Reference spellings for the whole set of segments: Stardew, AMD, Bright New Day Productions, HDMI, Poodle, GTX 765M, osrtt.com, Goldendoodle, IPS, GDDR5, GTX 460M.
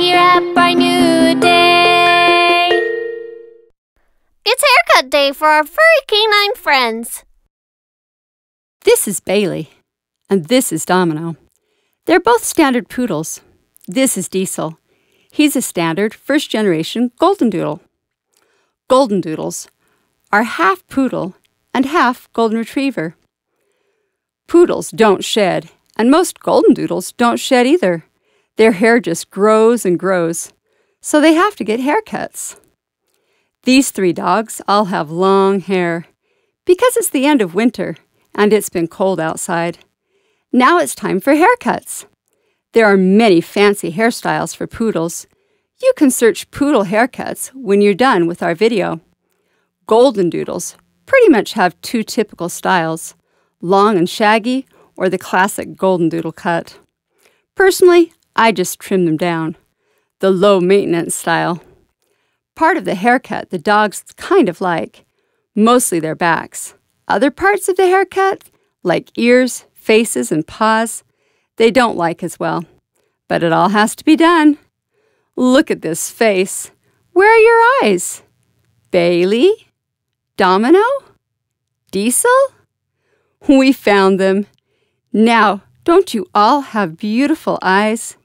here at Bright New Day. It's haircut day for our furry canine friends. This is Bailey, and this is Domino. They're both standard poodles. This is Diesel. He's a standard first-generation Goldendoodle. Goldendoodles are half poodle and half golden retriever. Poodles don't shed, and most Goldendoodles don't shed either. Their hair just grows and grows, so they have to get haircuts. These three dogs all have long hair because it's the end of winter and it's been cold outside. Now it's time for haircuts. There are many fancy hairstyles for poodles. You can search poodle haircuts when you're done with our video. Goldendoodles pretty much have two typical styles, long and shaggy or the classic Goldendoodle cut. Personally, I just trim them down, the low-maintenance style. Part of the haircut the dogs kind of like, mostly their backs. Other parts of the haircut, like ears, faces, and paws, they don't like as well. But it all has to be done. Look at this face. Where are your eyes? Bailey? Domino? Diesel? We found them. Now, don't you all have beautiful eyes?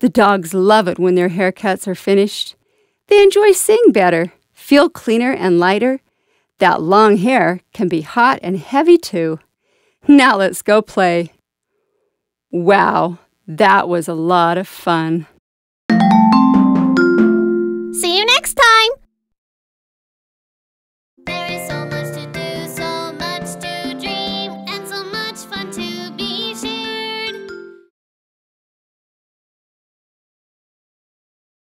The dogs love it when their haircuts are finished. They enjoy seeing better, feel cleaner and lighter. That long hair can be hot and heavy too. Now let's go play. Wow, that was a lot of fun.